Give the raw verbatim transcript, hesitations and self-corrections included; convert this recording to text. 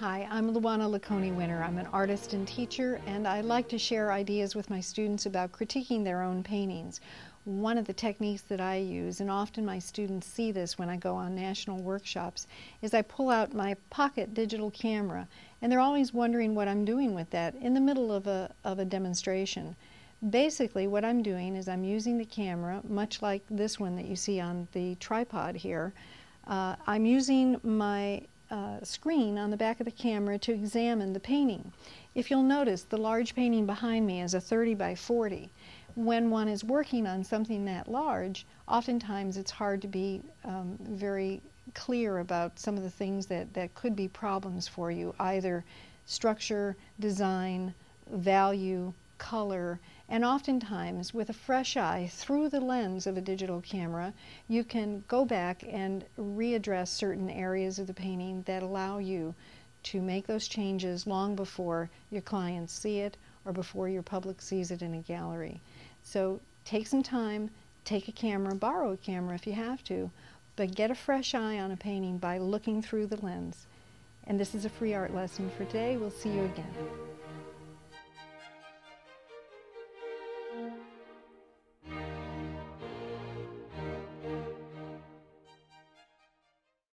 Hi, I'm Luana Luconi Winner. I'm an artist and teacher, and I like to share ideas with my students about critiquing their own paintings. One of the techniques that I use, and often my students see this when I go on national workshops, is I pull out my pocket digital camera, and they're always wondering what I'm doing with that in the middle of a, of a demonstration. Basically, what I'm doing is I'm using the camera, much like this one that you see on the tripod here. Uh, I'm using my Uh, screen on the back of the camera to examine the painting. If you'll notice, the large painting behind me is a thirty by forty. When one is working on something that large, oftentimes it's hard to be um, very clear about some of the things that, that could be problems for you, either structure, design, value, color, and oftentimes with a fresh eye through the lens of a digital camera you can go back and readdress certain areas of the painting that allow you to make those changes long before your clients see it or before your public sees it in a gallery. So take some time, take a camera, borrow a camera if you have to, but get a fresh eye on a painting by looking through the lens. And this is a free art lesson for today. We'll see you again.